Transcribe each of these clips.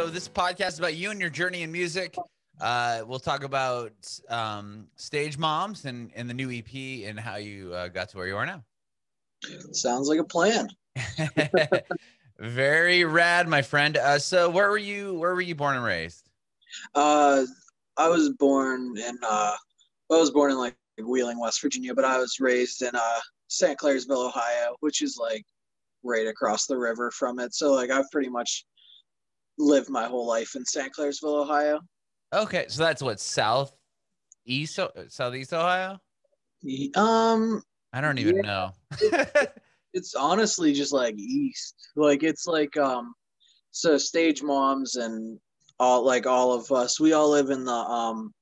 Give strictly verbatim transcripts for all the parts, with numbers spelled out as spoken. So this podcast is about you and your journey in music. Uh, we'll talk about um, Stage Moms and, and the new E P and how you uh, got to where you are now. Sounds like a plan. Very rad, my friend. Uh, so where were you? Where were you born and raised? Uh, I was born in. Uh, I was born in like Wheeling, West Virginia, but I was raised in uh, Saint Clairsville, Ohio, which is like right across the river from it. So like I've pretty much lived my whole life in Saint Clairsville, Ohio. Okay, so that's what, south east, southeast Ohio. Um, I don't even yeah, know. it, it's honestly just like east, like it's like um, so Stage Moms and all like all of us, we all live in the um,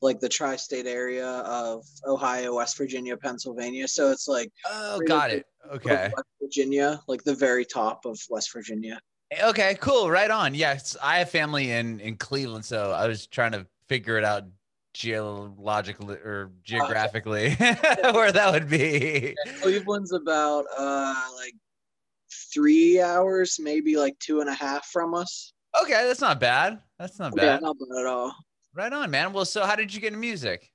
like the tri-state area of Ohio, West Virginia, Pennsylvania. So it's like oh, got it. Okay, West Virginia, like the very top of West Virginia. Okay, cool. Right on. Yes, I have family in, in Cleveland, so I was trying to figure it out geologically or geographically where that would be. Yeah, Cleveland's about uh, like three hours, maybe like two and a half from us. Okay, that's not bad. That's not bad. Yeah, not bad at all. Right on, man. Well, so how did you get into music?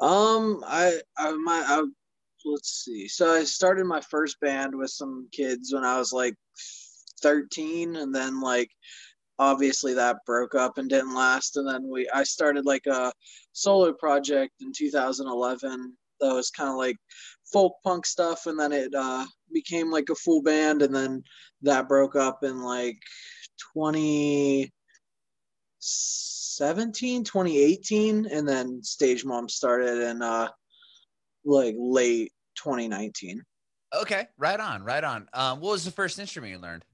Um, I, I, my, I, let's see. So I started my first band with some kids when I was like thirteen, and then like obviously that broke up and didn't last, and then we I started like a solo project in two thousand eleven that was kind of like folk punk stuff, and then it uh became like a full band, and then that broke up in like twenty seventeen twenty eighteen, and then Stage Mom started in uh like late twenty nineteen. Okay, right on, right on. Um what was the first instrument you learned?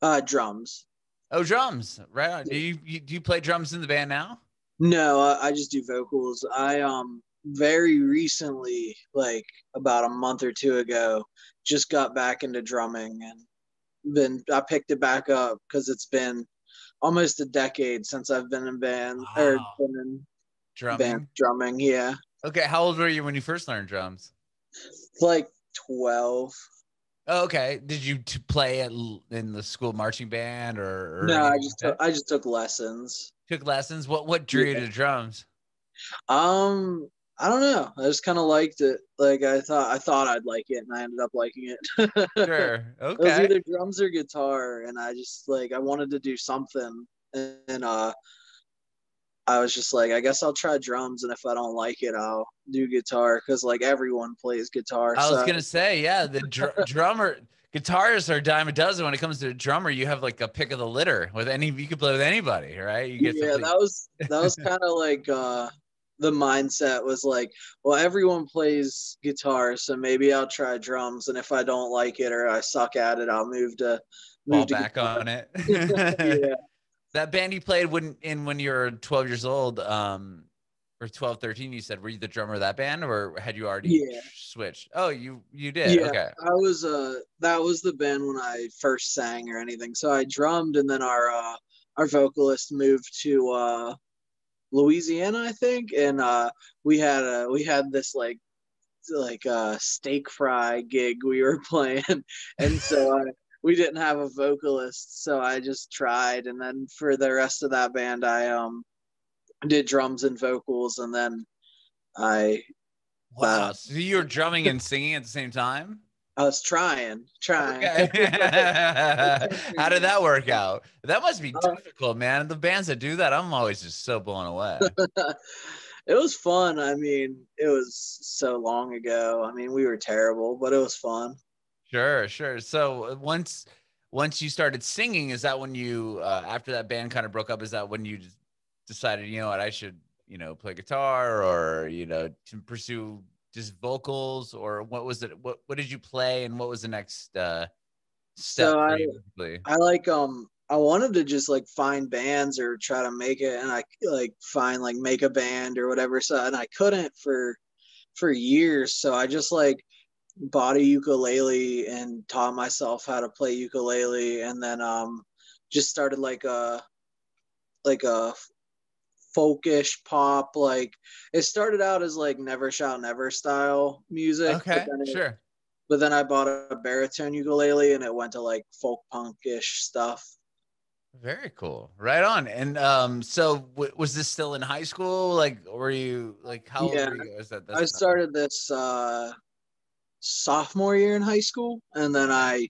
Uh, drums. Oh, drums. Right on. Do you, you do you play drums in the band now? No, I, I just do vocals. I um very recently, like about a month or two ago, just got back into drumming, and then I picked it back up because it's been almost a decade since I've been in band wow. or been in drumming. Band drumming, yeah. Okay, how old were you when you first learned drums? Like twelve. Oh, okay. Did you t play at l in the school marching band or? or no, I just took, I just took lessons. Took lessons. What what drew yeah. you to drums? Um, I don't know. I just kind of liked it. Like I thought I thought I'd like it, and I ended up liking it. Sure. Okay. It was either drums or guitar, and I just like I wanted to do something, and, and uh, I was just like, I guess I'll try drums, and if I don't like it, I'll do guitar, because like everyone plays guitar. I so. was gonna say, yeah, the dr drummer guitarists are a dime a dozen when it comes to a drummer. You have like a pick of the litter with any. You could play with anybody, right? You get yeah, something. that was that was kind of like uh, the mindset was like, well, everyone plays guitar, so maybe I'll try drums, and if I don't like it or I suck at it, I'll move to move Fall to back guitar. on it. Yeah. That band you played when, in when you were twelve years old, um, or twelve, thirteen, you said, were you the drummer of that band, or had you already yeah. switched? Oh, you you did. Yeah, okay. I was uh that was the band when I first sang or anything. So I drummed, and then our uh, our vocalist moved to uh, Louisiana, I think, and uh, we had a we had this like like uh, steak fry gig we were playing, and so I. We didn't have a vocalist, so I just tried, and then for the rest of that band, I um did drums and vocals, and then I. Wow! Uh, so you were drumming and singing at the same time? I was trying, trying. Okay. How did that work out? That must be uh, difficult, man. The bands that do that, I'm always just so blown away. It was fun. I mean, it was so long ago. I mean, we were terrible, but it was fun. Sure, sure. So once once you started singing, is that when you, uh, after that band kind of broke up, is that when you decided, you know what, I should, you know, play guitar or, you know, to pursue just vocals, or what was it? What, what did you play, and what was the next uh, step? So I, I like, um, I wanted to just like find bands or try to make it, and I like find like make a band or whatever. So, and I couldn't for, for years. So I just like, bought a ukulele and taught myself how to play ukulele, and then um just started like a like a folkish pop, like it started out as like Never Shall Never style music. Okay, but it, sure. But then I bought a baritone ukulele, and it went to like folk punkish stuff. Very cool. Right on. And um, so w was this still in high school? Like, were you like, how yeah. old were you? Is that, that's I started this uh, sophomore year in high school, and then I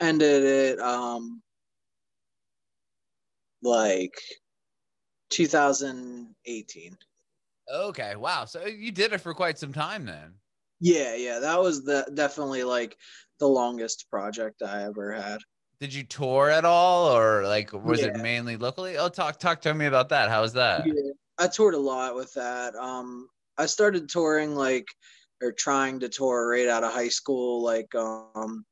ended it um, like two thousand eighteen. Okay. Wow. So you did it for quite some time then. Yeah. Yeah. That was the definitely like the longest project I ever had. Did you tour at all, or like, was yeah. it mainly locally? Oh, talk, talk to me about that. How was that? Yeah, I toured a lot with that. Um, I started touring like, or trying to tour right out of high school. Like, um,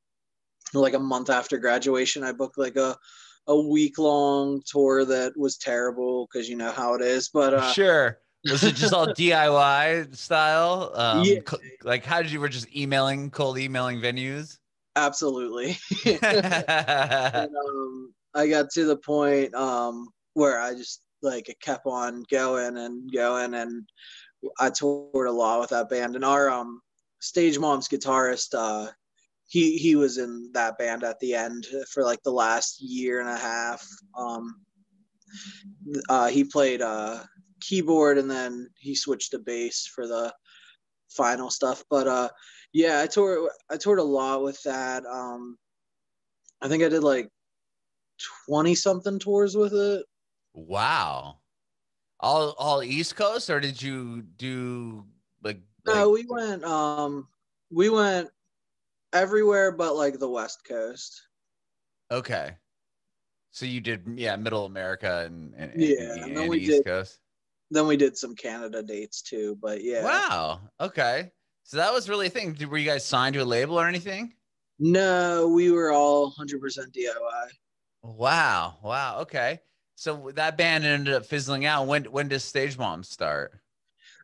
like a month after graduation, I booked like a, a week long tour that was terrible. 'Cause you know how it is, but, uh, sure. Was it just all D I Y style? Um, yeah. Like, how did you, were just emailing, cold emailing venues? Absolutely. And, um, I got to the point um, where I just like it kept on going and going, and I toured a lot with that band. And our um, Stage Moms guitarist, uh, he he was in that band at the end for like the last year and a half. Um, uh, he played uh, keyboard, and then he switched to bass for the final stuff. But uh, yeah, I toured, I toured a lot with that. Um, I think I did like twenty something tours with it. Wow. All, all East Coast, or did you do like, like no, we went, um, we went everywhere, but like the West Coast. Okay. So you did, yeah, Middle America and, and, yeah, and, and, and East did, Coast. Then we did some Canada dates too, but yeah. Wow. Okay. So that was really a thing. Were you guys signed to a label or anything? No, we were all one hundred percent D I Y. Wow. Wow. Okay. So that band ended up fizzling out. When, when does Stage Moms start?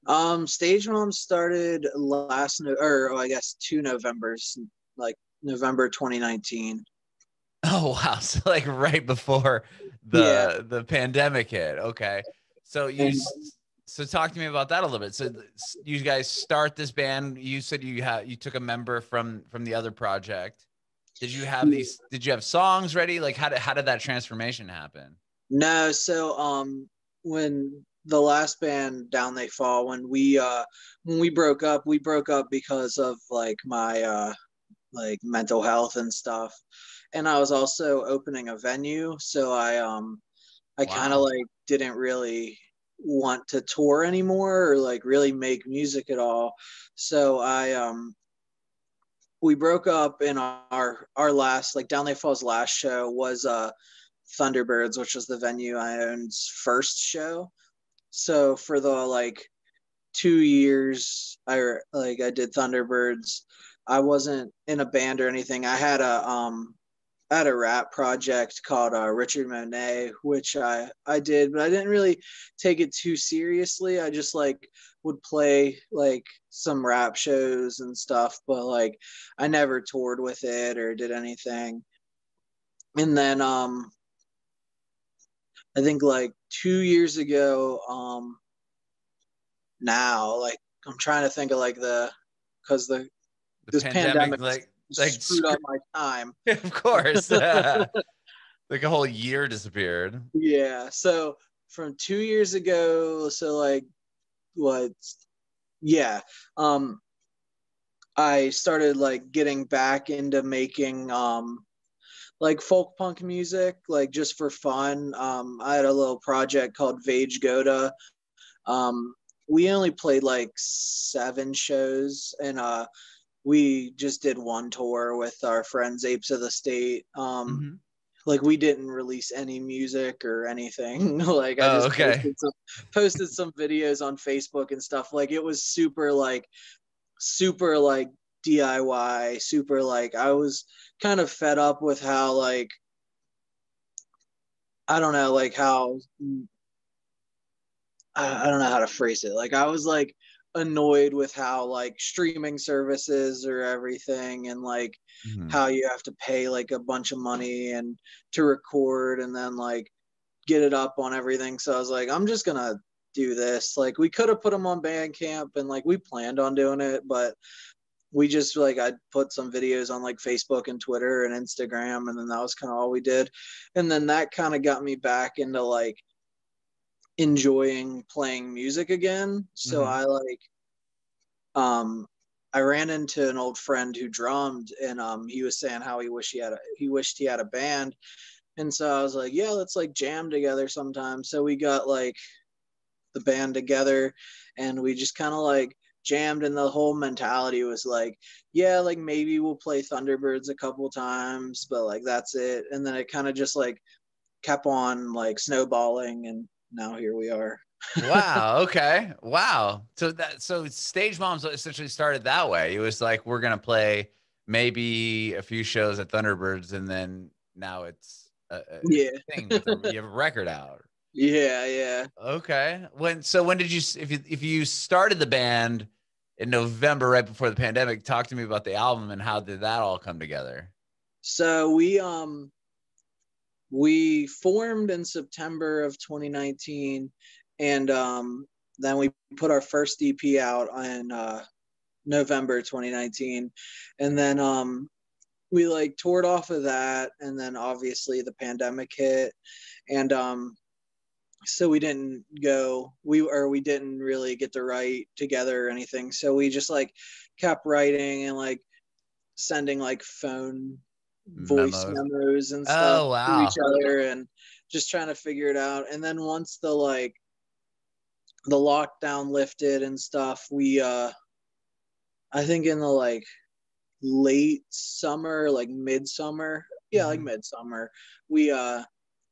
Um, Stage Moms started last, no or oh, I guess two Novembers, like November twenty nineteen. Oh, wow. So like right before the, yeah. the pandemic hit. Okay. So you, so talk to me about that a little bit. So you guys start this band. You said you have, you took a member from, from the other project. Did you have these, did you have songs ready? Like how did, how did that transformation happen? No. So, um, when the last band Down They Fall, when we, uh, when we broke up, we broke up because of like my, uh, like mental health and stuff. And I was also opening a venue. So I, um, I wow. kind of like didn't really want to tour anymore or like really make music at all. So I, um, we broke up, and our, our last, like Down They Fall's last show was uh, Thunderbirds, which was the venue I owned's first show. So for the like two years I like I did Thunderbirds, I wasn't in a band or anything. I had a, um, I had a rap project called uh, Richard Monet, which I, I did, but I didn't really take it too seriously. I just like would play like some rap shows and stuff, but like I never toured with it or did anything. And then um, I think like two years ago um, now, like I'm trying to think of like the, cause the, the this pandemic, pandemic like Like screwed up my time. Of course. Uh, like a whole year disappeared. Yeah. So from two years ago, so like what yeah. Um I started like getting back into making um like folk punk music, like just for fun. Um I had a little project called Gage Vota. Um we only played like seven shows, and uh we just did one tour with our friends, Apes of the State. Um, mm-hmm. Like we didn't release any music or anything. Like I just oh, okay. posted, some, posted some videos on Facebook and stuff. Like it was super like, super like D I Y, super like, I was kind of fed up with how like, I don't know, like how, I, I don't know how to phrase it. Like I was like, annoyed with how like streaming services or everything, and like mm-hmm. how you have to pay like a bunch of money and to record and then like get it up on everything. So I was like, I'm just gonna do this. Like we could have put them on Bandcamp, and like we planned on doing it, but we just like, I'd put some videos on like Facebook and Twitter and Instagram, and then that was kind of all we did. And then that kind of got me back into like enjoying playing music again. So mm-hmm. I like, um, I ran into an old friend who drummed, and um, he was saying how he wished he had a, he wished he had a band. And so I was like, yeah, let's like jam together sometime. So we got like the band together, and we just kind of like jammed, and the whole mentality was like, yeah, like maybe we'll play Thunderbirds a couple times, but like that's it. And then it kind of just like kept on like snowballing, and now here we are. Wow. Okay. Wow. So that, so Stage Moms essentially started that way. It was like, we're going to play maybe a few shows at Thunderbirds, and then now it's a, a yeah. thing. With a, you have a record out. Yeah. Yeah. Okay. When, so when did you, if you, if you started the band in November, right before the pandemic, talk to me about the album and how did that all come together? So we, um, we formed in September of twenty nineteen. And um, then we put our first E P out in uh, November twenty nineteen. And then um, we like toured off of that. And then obviously the pandemic hit. And um, so we didn't go, we or we didn't really get to write together or anything. So we just like kept writing and like sending like phone voice memos, memos and stuff oh, wow. to each other, and just trying to figure it out. And then once the like, the lockdown lifted and stuff, we uh I think in the like late summer, like midsummer, yeah, mm-hmm. like midsummer, we uh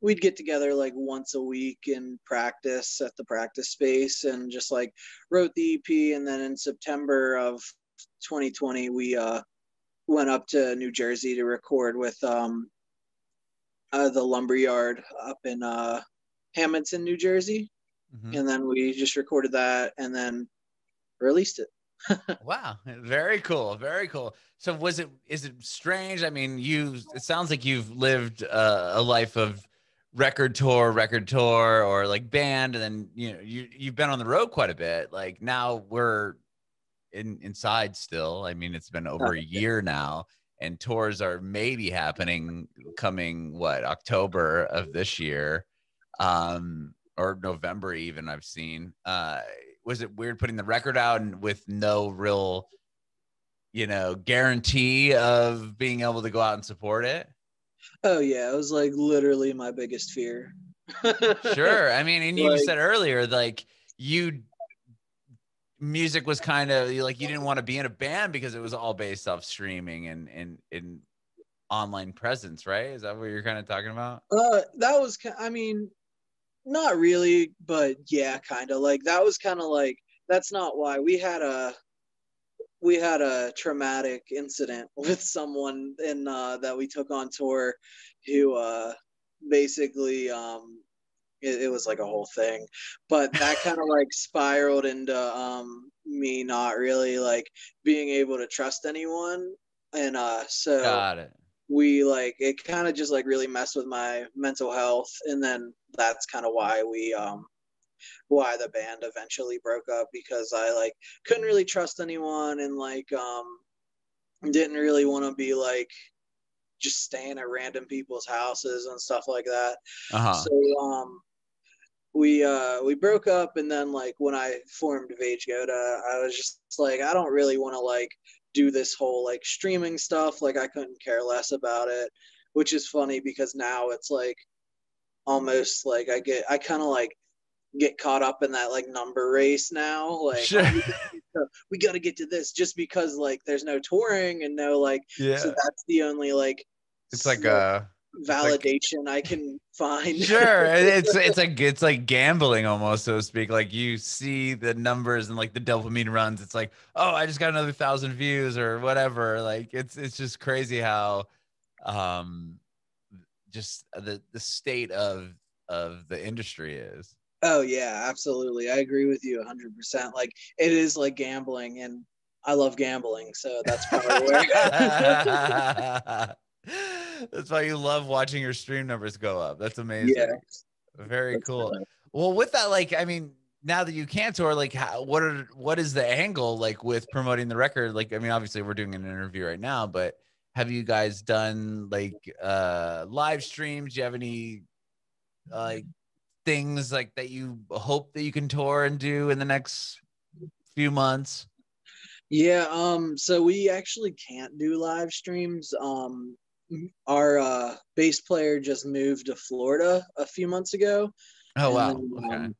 we'd get together like once a week and practice at the practice space, and just like wrote the E P. And then in September of twenty twenty, we uh went up to New Jersey to record with um uh, the Lumberyard up in uh Hammonton, New Jersey. Mm-hmm. And then we just recorded that and then released it. Wow. Very cool. Very cool. So was it, is it strange? I mean, you, it sounds like you've lived uh, a life of record tour, record tour, or like band. And then, you know, you, you've been on the road quite a bit. Like now we're in inside still. I mean, it's been over a year now, and tours are maybe happening coming what, October of this year. Um, or November even, I've seen. Uh, was it weird putting the record out and with no real, you know, guarantee of being able to go out and support it? Oh yeah, it was like literally my biggest fear. Sure, I mean, and you like, said earlier, like you, music was kind of like, you didn't want to be in a band because it was all based off streaming and, and, and online presence, right? Is that what you're kind of talking about? Uh, that was, I mean, not really, but yeah, kind of like that was kind of like, that's not why we had a we had a traumatic incident with someone in uh that we took on tour who uh basically um it, it was like a whole thing, but that kind of like spiraled into um me not really like being able to trust anyone, and uh so got it. We like, it kind of just like really messed with my mental health. And then that's kind of why we, um, why the band eventually broke up, because I like couldn't really trust anyone, and like, um, didn't really want to be like just staying at random people's houses and stuff like that. Uh-huh. So, um, we, uh, we broke up. And then like when I formed Gage Vota, I was just like, I don't really want to like do this whole like streaming stuff. Like I couldn't care less about it, which is funny because now it's like almost like I get, I kind of like get caught up in that like number race now. Like sure. oh, we, gotta we gotta get to this just because like there's no touring and no like, yeah. So that's the only like, it's like a validation like, I can find. Sure. It's, it's like, it's like gambling almost, so to speak. Like you see the numbers and like the dopamine runs. It's like, oh, I just got another thousand views or whatever. Like it's, it's just crazy how, um, just the, the state of, of the industry is. Oh yeah, absolutely. I agree with you a hundred percent. Like it is like gambling, and I love gambling. So that's probably where. That's why you love watching your stream numbers go up. That's amazing. Yeah. Very That's cool. Funny. Well, with that, like, I mean, now that you can tour, like how, what are what is the angle like with promoting the record? Like, I mean, obviously we're doing an interview right now, but have you guys done like uh, live streams? Do you have any like uh, things like that you hope that you can tour and do in the next few months? Yeah, um, so we actually can't do live streams. Um, our uh, bass player just moved to Florida a few months ago. Oh, wow. And, um, okay.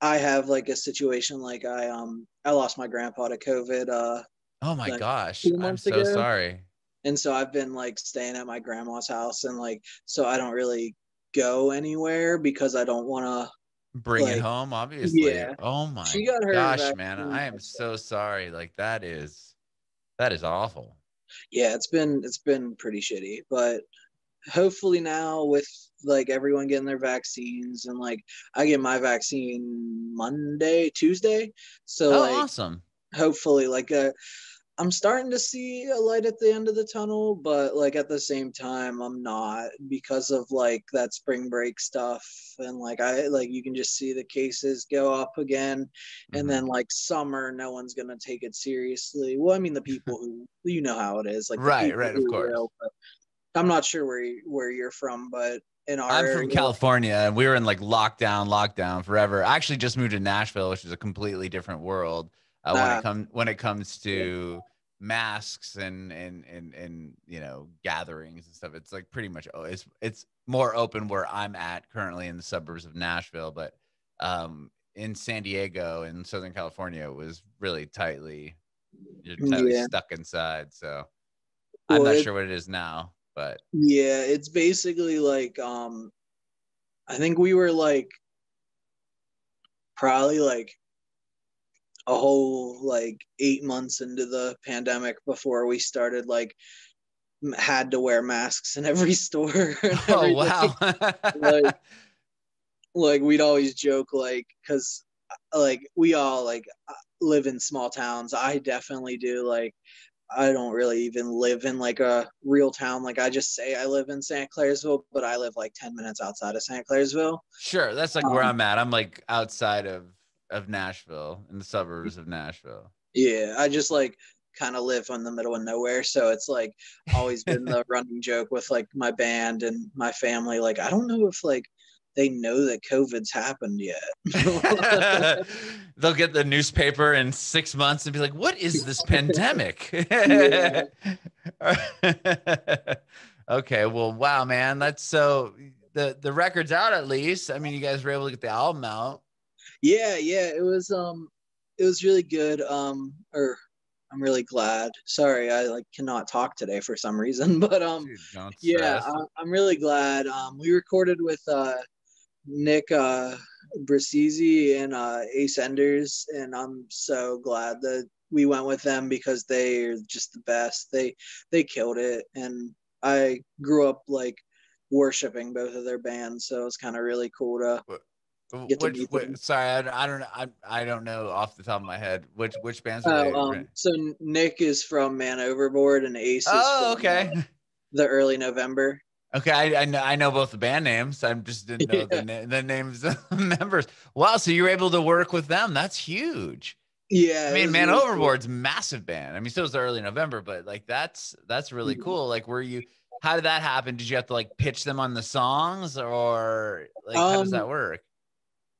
I have like a situation like I um I lost my grandpa to COVID. Uh, oh my like gosh, I'm so ago. sorry. And so I've been like staying at my grandma's house, and like so I don't really go anywhere because I don't want to bring like, it home, obviously. Yeah. Oh my she got her gosh, man, I am so sorry. Like that is that is awful. Yeah, it's been it's been pretty shitty, but hopefully now with like everyone getting their vaccines, and like I get my vaccine Monday, Tuesday. So oh, like, awesome. Hopefully like uh, I'm starting to see a light at the end of the tunnel, but like at the same time, I'm not, because of like that spring break stuff. And like, I like, you can just see the cases go up again. Mm-hmm. And then like summer, no one's going to take it seriously. Well, I mean, the people who, you know how it is. Like, right, right. Of course. Will, I'm not sure where, you, where you're from, but in our I'm from area, California, and we were in like lockdown, lockdown forever. I actually just moved to Nashville, which is a completely different world. Uh, when uh, it comes when it comes to masks and, and and and you know gatherings and stuff, it's like pretty much oh, it's it's more open where I'm at currently in the suburbs of Nashville, but um, in San Diego in Southern California, it was really tightly you're tightly yeah. stuck inside. So well, I'm not it, sure what it is now, but yeah, it's basically like um, I think we were like probably like. a whole like eight months into the pandemic before we started like had to wear masks in every store. Oh wow. like, like we'd always joke like because like we all like live in small towns. I definitely do. Like I don't really even live in like a real town. Like I just say I live in Saint Clairsville, but I live like ten minutes outside of Saint Clairsville. Sure, that's like um, where I'm at. I'm like outside of of Nashville, in the suburbs of Nashville. Yeah, I just like kind of live in the middle of nowhere, so it's like always been the running joke with like my band and my family, like I don't know if like they know that COVID's happened yet. They'll get the newspaper in six months and be like, what is this pandemic? Okay, well wow man, that's so the the record's out at least. I mean, you guys were able to get the album out. Yeah, yeah, it was um, it was really good. Um, or I'm really glad. Sorry, I like cannot talk today for some reason, but um, Dude, don't yeah, stress. I, I'm really glad. Um, we recorded with uh, Nick uh, Bruzzese and uh, Ace Enders, and I'm so glad that we went with them because they are just the best. They they killed it, and I grew up like worshiping both of their bands, so it was kind of really cool to. What? Which, which, sorry, I, I don't know. I, I don't know off the top of my head which which bands. Are oh, um, so Nick is from Man Overboard, and Ace. Oh, is from, okay. Uh, the Early November. Okay, I, I know I know both the band names. I just didn't know yeah. the, na the names of the members. Wow, so you were able to work with them. That's huge. Yeah, I mean, Man really Overboard's cool. Massive band. I mean, so is the Early November, but like that's that's really mm-hmm. cool. Like, were you? How did that happen? Did you have to like pitch them on the songs, or like how um, does that work?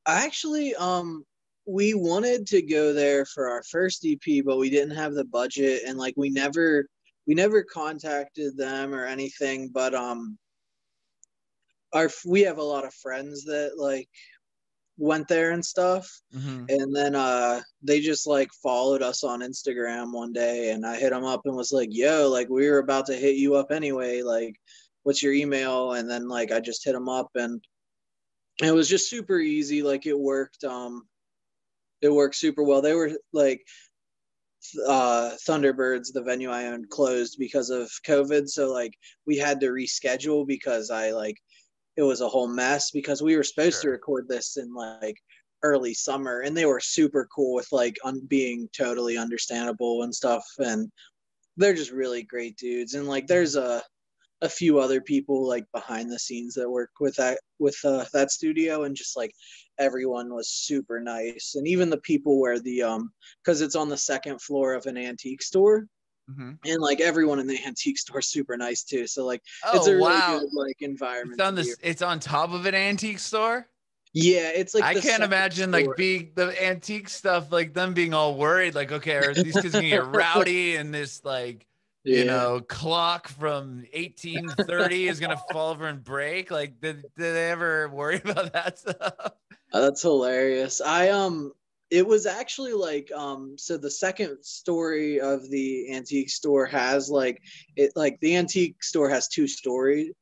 Actually, um, we wanted to go there for our first E P, but we didn't have the budget, and like we never, we never contacted them or anything. But um, our we have a lot of friends that like went there and stuff, mm-hmm. and then uh, they just like followed us on Instagram one day, and I hit them up and was like, "Yo, like we were about to hit you up anyway. Like, what's your email?" And then like I just hit them up and. It was just super easy. Like it worked. Um, it worked super well. They were like uh, Thunderbirds, the venue I owned, closed because of COVID. So like we had to reschedule because I like it was a whole mess because we were supposed sure. to record this in like early summer, and they were super cool with like un being totally understandable and stuff. And they're just really great dudes. And like there's a a few other people like behind the scenes that work with that with uh, that studio, and just like everyone was super nice. And even the people where the um because it's on the second floor of an antique store, mm-hmm. and like everyone in the antique store is super nice too. So like oh, it's a wow. really good like environment. It's on this. It's on top of an antique store. Yeah, it's like I can't imagine store. like being the antique stuff, like them being all worried, like, okay, are these kids gonna get rowdy and this like yeah. you know clock from eighteen thirty is gonna fall over and break? Like, did, did they ever worry about that stuff? Oh, that's hilarious. I um, it was actually like um, so the second story of the antique store has like it like the antique store has two stories.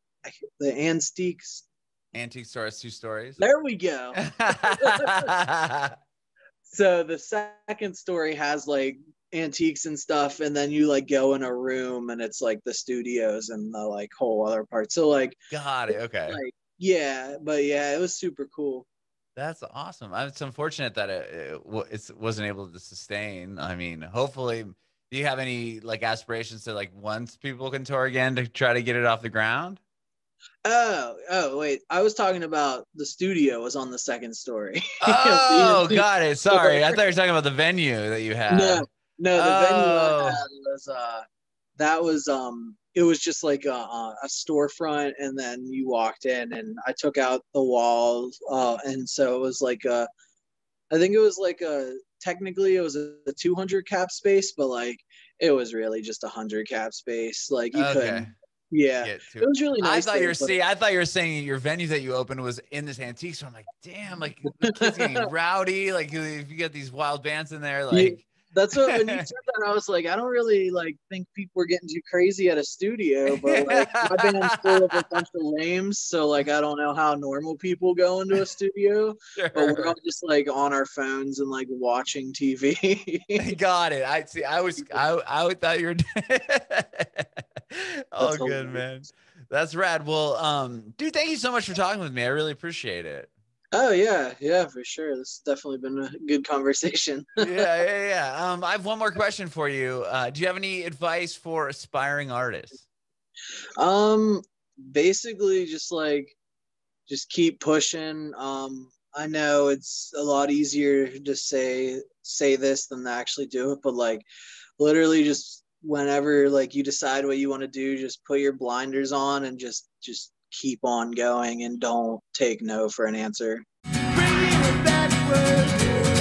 The antiques. Antique store has two stories. There we go. So the second story has like antiques and stuff, and then you like go in a room and it's like the studios and the like whole other part. So like got it. Okay. Like, yeah, but yeah, it was super cool. That's awesome. It's unfortunate that it, it it wasn't able to sustain. I mean, hopefully, do you have any like aspirations to like once people can tour again to try to get it off the ground? Oh, oh, wait. I was talking about the studio was on the second story. Oh, got it. Sorry. I thought you were talking about the venue that you had. No, no, the oh. venue I had was, uh, that was, um, it was just like a, a storefront, and then you walked in and I took out the walls. Uh, and so it was like, a, I think it was like a, technically it was a two hundred cap space, but like, it was really just a hundred cap space. Like you okay. couldn't. Yeah, it was really nice. I thought you were see, I thought you were saying your venue that you opened was in this antique store. I'm like, damn, like the kids getting rowdy. Like if you got these wild bands in there, like yeah, that's what when you said that, I was like, I don't really like think people were getting too crazy at a studio, but like my band's full of a bunch of lames, so like I don't know how normal people go into a studio, sure. but we're all just like on our phones and like watching T V. Got it. I see. I was. I I thought you were. All good, man. That's rad. Well, um, dude, thank you so much for talking with me. I really appreciate it. Oh yeah, yeah, for sure. This has definitely been a good conversation. yeah, yeah, yeah. Um, I have one more question for you. Uh, do you have any advice for aspiring artists? Um, basically, just like, just keep pushing. Um, I know it's a lot easier to say say this than to actually do it, but like, literally, just. Whenever like you decide what you want to do, just put your blinders on and just just keep on going and don't take no for an answer. Bring me the bad word.